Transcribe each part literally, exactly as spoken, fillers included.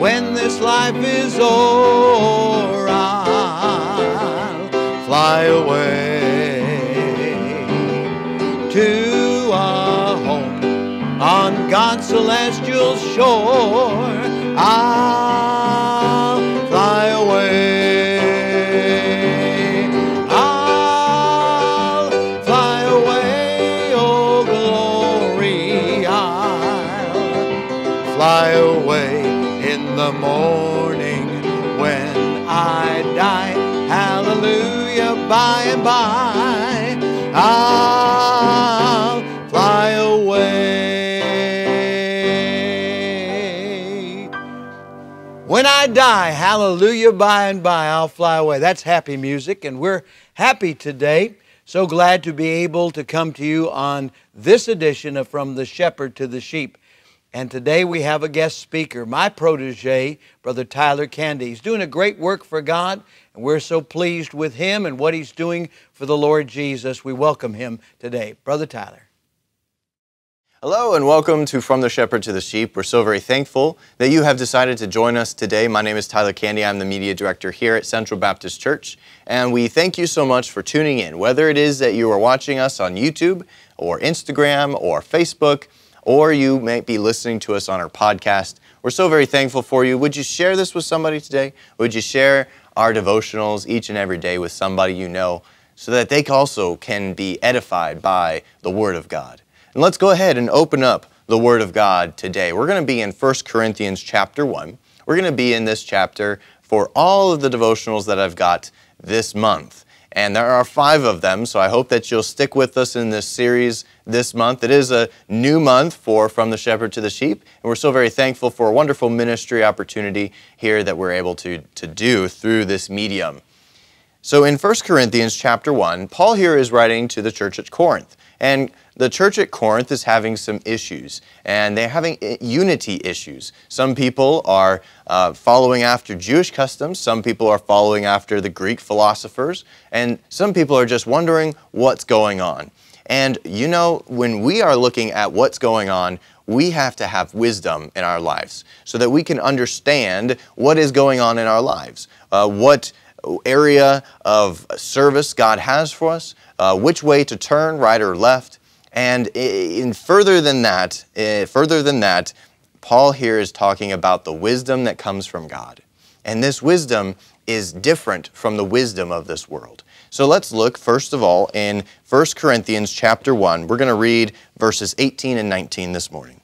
when this life is o'er, I'll fly away to a home on God's celestial shore. I'll fly away. Fly away in the morning when I die. Hallelujah, by and by I'll fly away. When I die, hallelujah, by and by I'll fly away. That's happy music, and we're happy today. So glad to be able to come to you on this edition of From the Shepherd to the Sheep. And today we have a guest speaker, my protege, Brother Tyler Candy. He's doing a great work for God, and we're so pleased with him and what he's doing for the Lord Jesus. We welcome him today. Brother Tyler. Hello, and welcome to From the Shepherd to the Sheep. We're so very thankful that you have decided to join us today. My name is Tyler Candy. I'm the media director here at Central Baptist Church, and we thank you so much for tuning in, whether it is that you are watching us on YouTube or Instagram or Facebook, or you might be listening to us on our podcast. We're so very thankful for you. Would you share this with somebody today? Would you share our devotionals each and every day with somebody you know so that they also can be edified by the Word of God? And let's go ahead and open up the Word of God today. We're going to be in First Corinthians chapter one. We're going to be in this chapter for all of the devotionals that I've got this month. And there are five of them, so I hope that you'll stick with us in this series this month. It is a new month for From the Shepherd to the Sheep, and we're so very thankful for a wonderful ministry opportunity here that we're able to, to do through this medium. So in First Corinthians chapter one, Paul here is writing to the church at Corinth. And the church at Corinth is having some issues, and they're having unity issues. Some people are uh, following after Jewish customs, some people are following after the Greek philosophers, and some people are just wondering what's going on. And you know, when we are looking at what's going on, we have to have wisdom in our lives so that we can understand what is going on in our lives, uh, what area of service God has for us, uh, which way to turn, right or left. And in further than that, uh, further than that, Paul here is talking about the wisdom that comes from God. And this wisdom is different from the wisdom of this world. So let's look first of all in First Corinthians chapter one. We're going to read verses eighteen and nineteen this morning.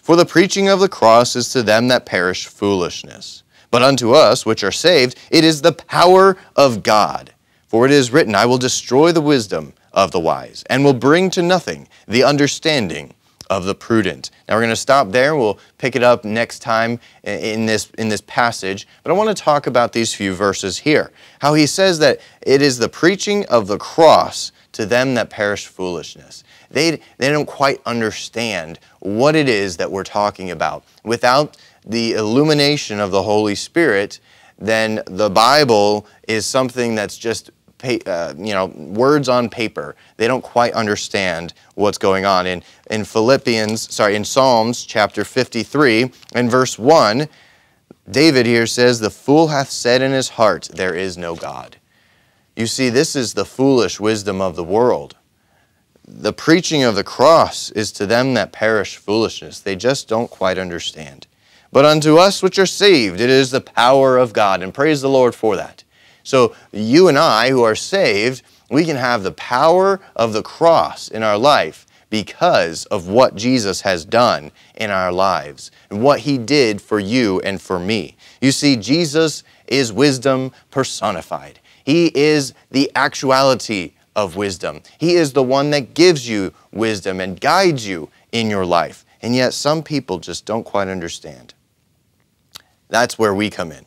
For the preaching of the cross is to them that perish foolishness, but unto us which are saved, it is the power of God. For it is written, I will destroy the wisdom of the wise, and will bring to nothing the understanding of the prudent. Now we're going to stop there. We'll pick it up next time in this, in this passage. But I want to talk about these few verses here. How he says that it is the preaching of the cross to them that perish foolishness. They, they don't quite understand what it is that we're talking about. Without the illumination of the Holy Spirit, then the Bible is something that's just, uh, you know, words on paper. They don't quite understand what's going on. In, in Philippians, sorry, in Psalms chapter fifty-three and verse one, David here says, the fool hath said in his heart, there is no God. You see, this is the foolish wisdom of the world. The preaching of the cross is to them that perish foolishness. They just don't quite understand. But unto us which are saved, it is the power of God. And praise the Lord for that. So you and I who are saved, we can have the power of the cross in our life because of what Jesus has done in our lives and what he did for you and for me. You see, Jesus is wisdom personified. He is the actuality of wisdom. He is the one that gives you wisdom and guides you in your life. And yet some people just don't quite understand. That's where we come in.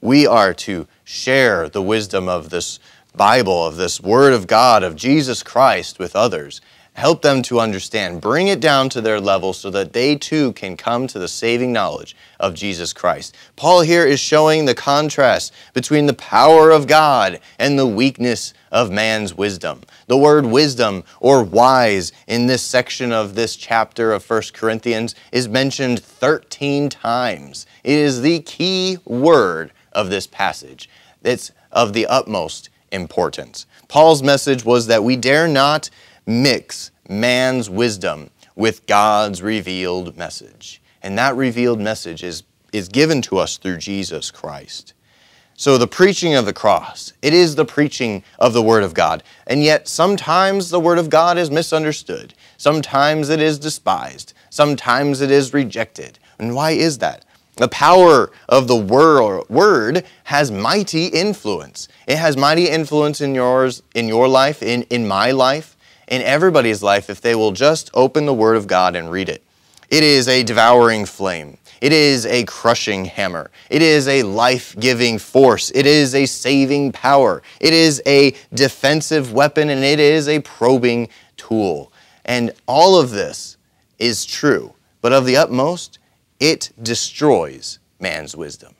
We are to share the wisdom of this Bible, of this Word of God, of Jesus Christ with others. Help them to understand. Bring it down to their level so that they too can come to the saving knowledge of Jesus Christ. Paul here is showing the contrast between the power of God and the weakness of man's wisdom. The word wisdom or wise in this section of this chapter of First Corinthians is mentioned thirteen times. It is the key word of this passage. It's of the utmost importance. Paul's message was that we dare not mix man's wisdom with God's revealed message. And that revealed message is, is given to us through Jesus Christ. So the preaching of the cross, it is the preaching of the Word of God. And yet sometimes the Word of God is misunderstood. Sometimes it is despised. Sometimes it is rejected. And why is that? The power of the word has mighty influence. It has mighty influence in yours, in your life, in, in my life, in everybody's life if they will just open the Word of God and read it. It is a devouring flame. It is a crushing hammer. It is a life-giving force. It is a saving power. It is a defensive weapon, and it is a probing tool. And all of this is true, but of the utmost, it destroys man's wisdom.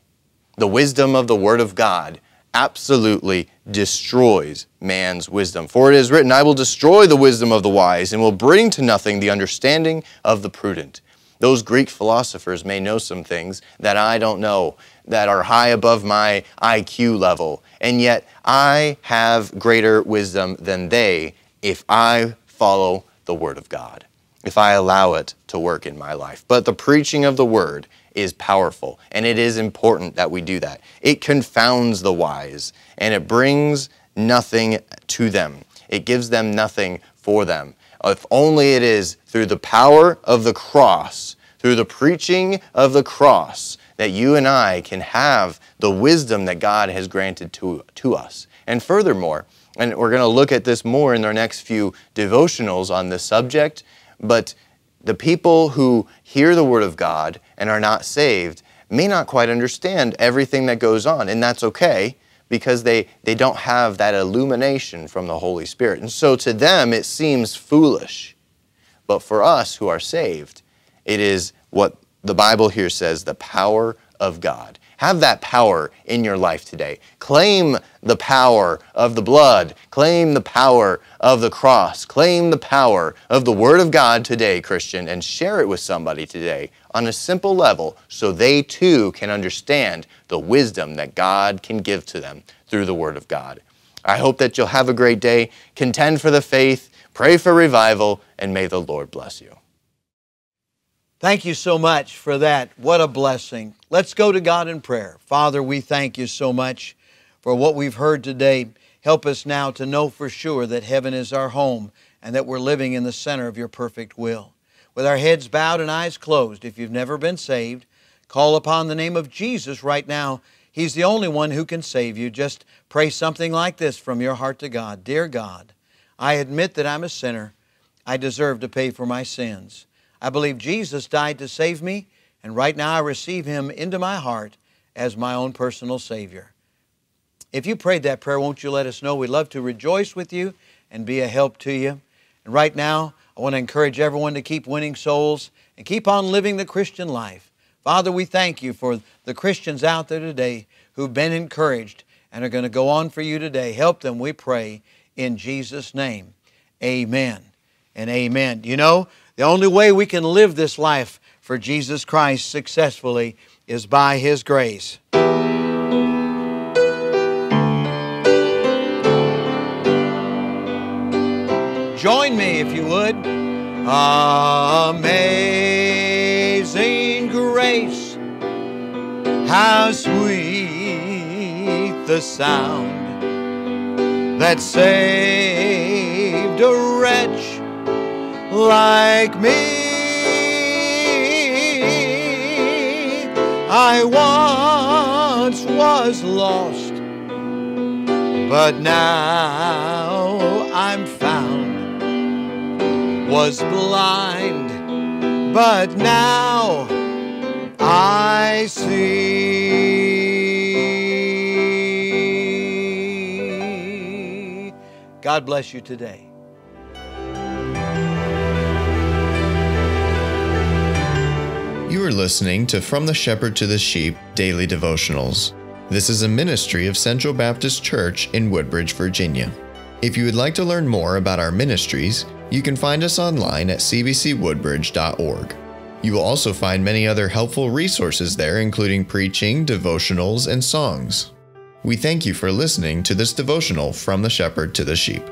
The wisdom of the Word of God absolutely destroys man's wisdom. For it is written, I will destroy the wisdom of the wise and will bring to nothing the understanding of the prudent. Those Greek philosophers may know some things that I don't know, that are high above my I Q level, and yet I have greater wisdom than they if I follow the Word of God, if I allow it to work in my life. But the preaching of the Word is powerful, and it is important that we do that. It confounds the wise, and it brings nothing to them. It gives them nothing for them. If only it is through the power of the cross, through the preaching of the cross, that you and I can have the wisdom that God has granted to, to us. And furthermore, and we're going to look at this more in our next few devotionals on this subject, but the people who hear the Word of God and are not saved may not quite understand everything that goes on, and that's okay because they, they don't have that illumination from the Holy Spirit. And so to them it seems foolish, but for us who are saved, it is what the Bible here says, the power of God. Have that power in your life today. Claim the power of the blood. Claim the power of the cross. Claim the power of the Word of God today, Christian, and share it with somebody today on a simple level so they too can understand the wisdom that God can give to them through the Word of God. I hope that you'll have a great day. Contend for the faith, pray for revival, and may the Lord bless you. Thank you so much for that. What a blessing. Let's go to God in prayer. Father, we thank you so much for what we've heard today. Help us now to know for sure that heaven is our home and that we're living in the center of your perfect will. With our heads bowed and eyes closed, if you've never been saved, call upon the name of Jesus right now. He's the only one who can save you. Just pray something like this from your heart to God. Dear God, I admit that I'm a sinner. I deserve to pay for my sins. I believe Jesus died to save me, and right now I receive Him into my heart as my own personal Savior. If you prayed that prayer, won't you let us know? We'd love to rejoice with you and be a help to you. And right now, I want to encourage everyone to keep winning souls and keep on living the Christian life. Father, we thank you for the Christians out there today who've been encouraged and are going to go on for you today. Help them, we pray, in Jesus' name. Amen and amen. You know, the only way we can live this life for Jesus Christ successfully is by His grace. Join me if you would. Amazing grace, how sweet the sound that saved a wretch like me. I once was lost, but now I'm found. Was blind, but now I see. God bless you today. You are listening to From the Shepherd to the Sheep Daily Devotionals. This is a ministry of Central Baptist Church in Woodbridge, Virginia. If you would like to learn more about our ministries, you can find us online at c b c woodbridge dot org. You will also find many other helpful resources there, including preaching, devotionals, and songs. We thank you for listening to this devotional From the Shepherd to the Sheep.